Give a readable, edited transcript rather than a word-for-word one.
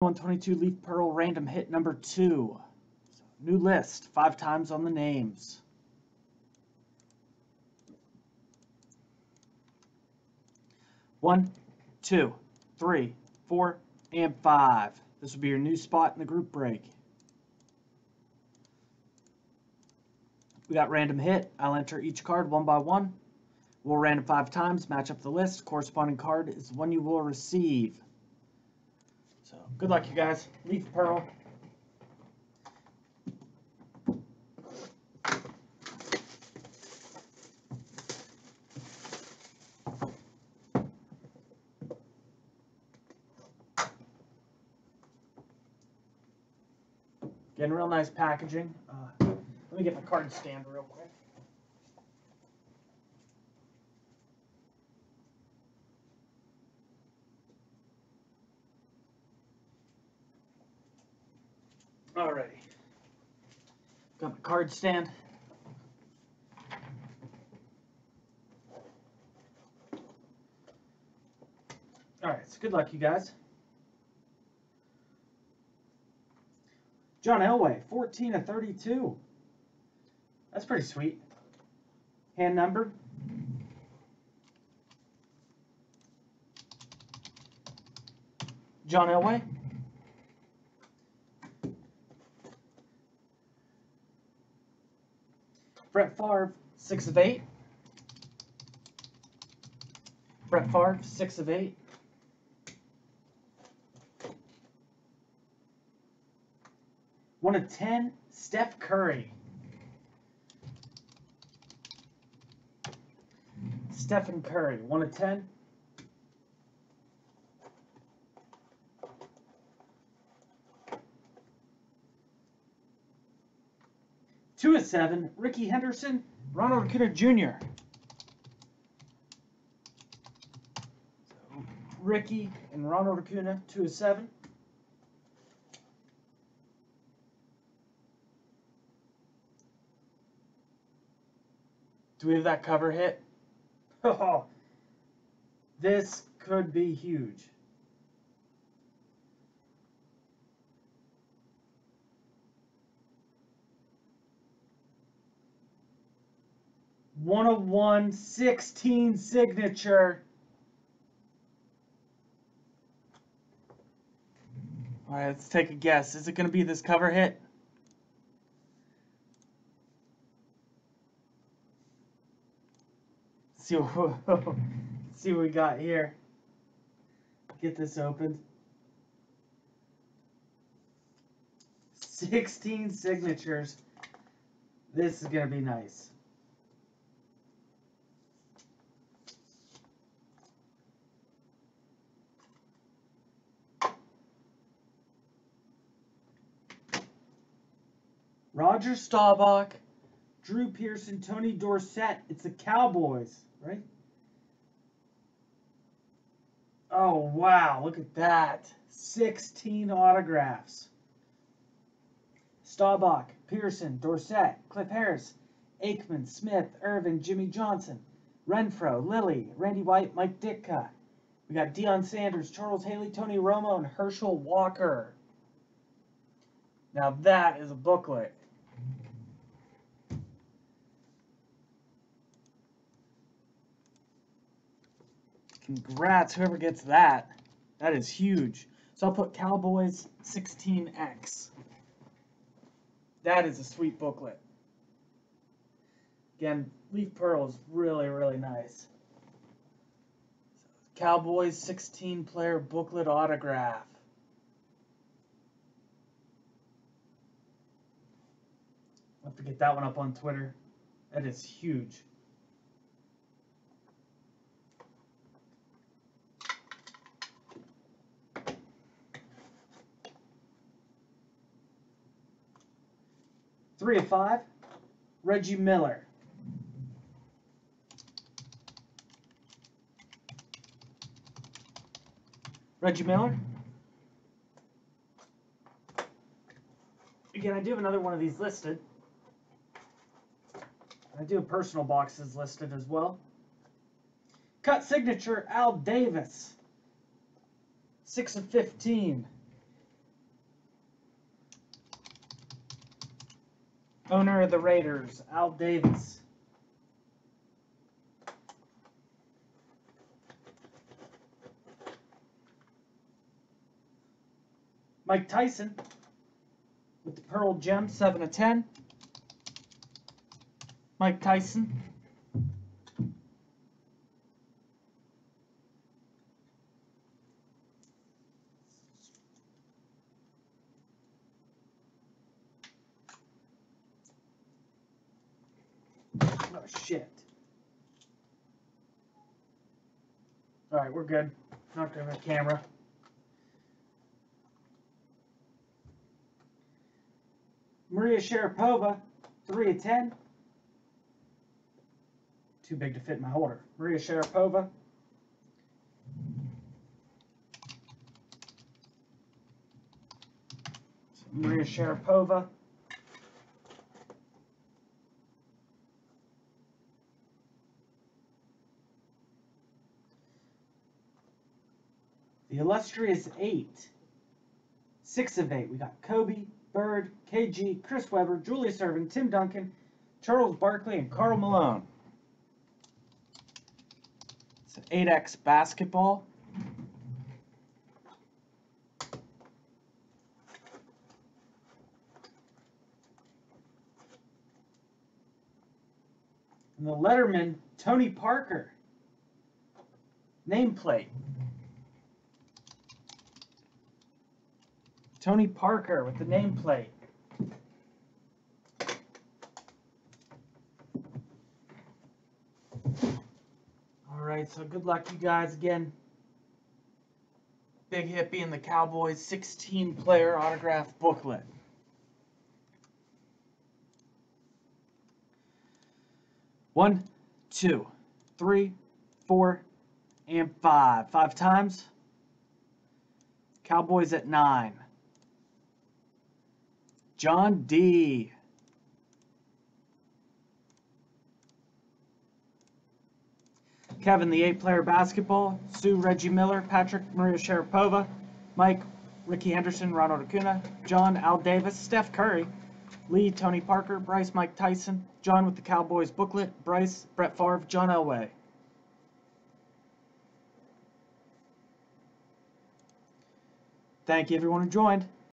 122 Leaf Pearl random hit number 2. New list, 5 times on the names. One, two, three, four, and 5. This will be your new spot in the group break. We got random hit. I'll enter each card one by one. We'll random 5 times, match up the list. Corresponding card is the one you will receive. So good luck, you guys. Leaf Pearl. Again, real nice packaging. Let me get my card stand real quick. Alrighty. Got my card stand. Alright, so good luck, you guys. John Elway, 14 of 32. That's pretty sweet. Hand numbered. John Elway. Brett Favre, 6 of 8. Brett Favre, 6 of 8. One of 10, Steph Curry. Stephen Curry, 1 of 10. Two of 7, Rickey Henderson, Ronald Acuna Jr. So, Rickey and Ronald Acuna, 2 of 7. Do we have that cover hit? Oh, this could be huge. One of 116 signature. All right, let's take a guess. Is it going to be this cover hit? See what we got here. Get this opened. 16 signatures. This is going to be nice. Roger Staubach, Drew Pearson, Tony Dorsett. It's the Cowboys, right? Oh, wow. Look at that. 16 autographs. Staubach, Pearson, Dorsett, Cliff Harris, Aikman, Smith, Irvin, Jimmy Johnson, Renfro, Lilly, Randy White, Mike Ditka. We got Deion Sanders, Charles Haley, Tony Romo, and Herschel Walker. Now that is a booklet. Congrats, whoever gets that. That is huge. So I'll put Cowboys 16X. That is a sweet booklet. Again, Leaf Pearl is really, really nice. Cowboys 16-player booklet autograph. I'll have to get that one up on Twitter. That is huge. Three of 5, Reggie Miller. Reggie Miller. Again, I do have another one of these listed. I do have personal boxes listed as well. Cut signature, Al Davis. 6 of 15. Owner of the Raiders, Al Davis. Mike Tyson with the Pearl Gem, 7/10. Mike Tyson. Oh, shit. All right, we're good. Knocked over the camera. Maria Sharapova, 3/10. Too big to fit in my holder. Maria Sharapova. So Maria Sharapova. The illustrious 8. 6/8. We got Kobe, Bird, KG, Chris Webber, Julius Irvin, Tim Duncan, Charles Barkley, and Karl Malone. It's an 8X basketball. And the letterman, Tony Parker. Nameplate. Tony Parker with the nameplate. All right, so good luck, you guys, again. Big Hippie and the Cowboys 16-player autograph booklet. One, two, three, four, and five. 5 times. Cowboys at 9. John D. Kevin, the 8-player basketball. Sue, Reggie Miller. Patrick, Maria Sharapova. Mike, Rickey Henderson, Ronald Acuna. John, Al Davis. Steph Curry. Lee, Tony Parker. Bryce, Mike Tyson. John with the Cowboys booklet. Bryce, Brett Favre, John Elway. Thank you, everyone who joined.